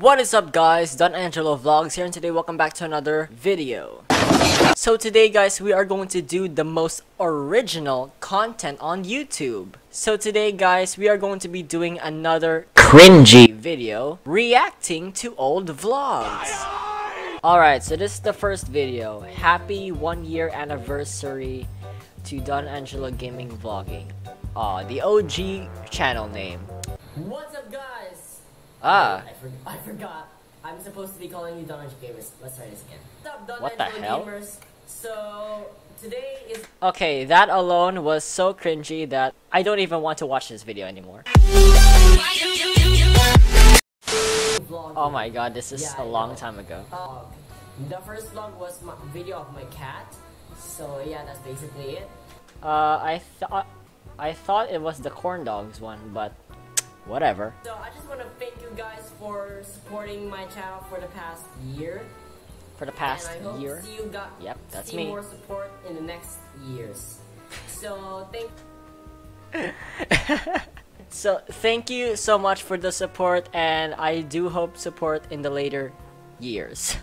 What is up, guys? Don Angelo Vlogs here, and today welcome back to another video. So today, guys, we are going to do the most original content on YouTube. So today, guys, we are going to be doing another cringy video reacting to old vlogs. Alright, so this is the first video. Happy 1-year anniversary to Don Angelo Gaming Vlogging. Aw, the OG channel name. What's up, guys? I forgot. I'm supposed to be calling you Don Angelo Gamers. Let's try this again. What's up, Don Angelo Gamers? So today is okay. That alone was so cringy that I don't even want to watch this video anymore. Oh my god, this is a long time ago. The first vlog was my video of my cat. So yeah, that's basically it. I thought it was the corn dogs one, but whatever. So I just want to thank you guys for supporting my channel for the past year. And I hope see you guys. Yep, that's me. More support in the next years. So thank you so much for the support, and I do hope support in the later years.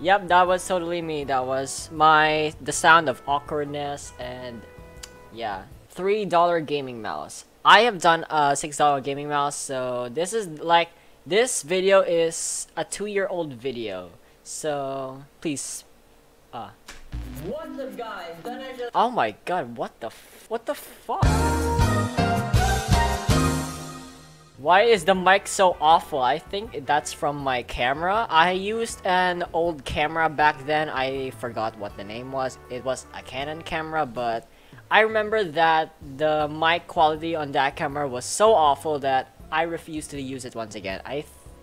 Yep, that was totally me. That was the sound of awkwardness, and yeah, $3 gaming mouse. I have done a $6 gaming mouse, so this is like, this video is a 2-year-old video, so please. What's up, guys? Oh my god, what the fuck? Why is the mic so awful? I think that's from my camera. I used an old camera back then. I forgot what the name was. It was a Canon camera, but I remember that the mic quality on that camera was so awful that I refused to use it once again.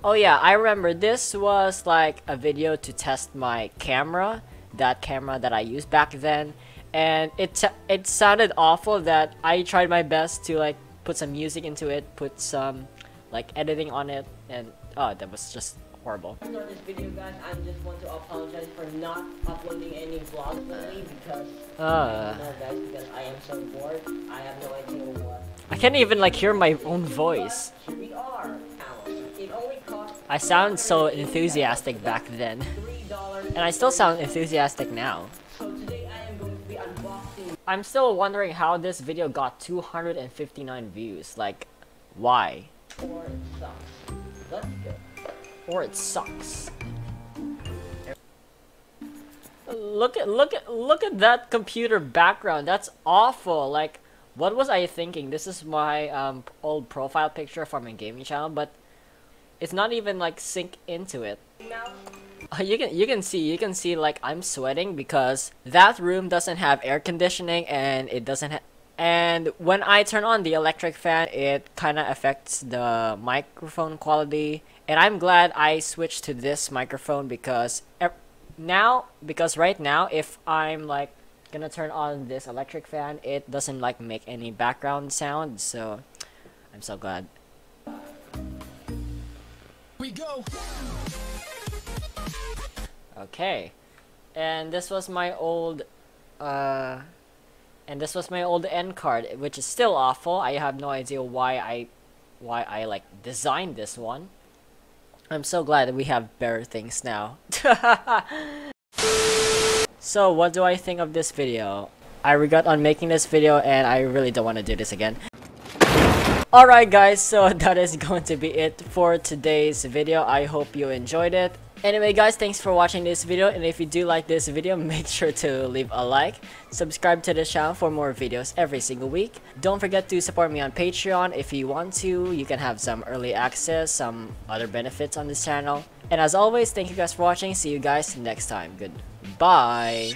Oh yeah, I remember this was like a video to test my camera, that camera that I used back then, and it sounded awful that I tried my best to like put some music into it, put some like editing on it, and oh, that was just horrible. After this video, guys, I just want to apologize for not uploading any vlogs lately because I am so bored. I have no idea what. I can't even like hear my own voice. Here we are. It only cost I sound so enthusiastic back then, and I still sound enthusiastic now. So today I am going to be unboxing. I'm still wondering how this video got 259 views. Like, why? Or it sucks. Let's go. Or it sucks. Look at that computer background. That's awful. Like, what was I thinking? This is my old profile picture from my gaming channel, but it's not even like sync into it. No. You can see like I'm sweating because that room doesn't have air conditioning, and it doesn't have. And when I turn on the electric fan, it kind of affects the microphone quality. And I'm glad I switched to this microphone because right now, if I'm like gonna turn on this electric fan, it doesn't like make any background sound. So I'm so glad. We go. Okay, and this was my old. And this was my old end card, which is still awful. I have no idea why I like designed this one. I'm so glad that we have better things now. So what do I think of this video? I regret on making this video, and I really don't want to do this again. Alright, guys, so that is going to be it for today's video. I hope you enjoyed it. Anyway, guys, thanks for watching this video, and if you do like this video, make sure to leave a like. Subscribe to the channel for more videos every single week. Don't forget to support me on Patreon if you want to. You can have some early access, some other benefits on this channel. And as always, thank you guys for watching. See you guys next time. Goodbye.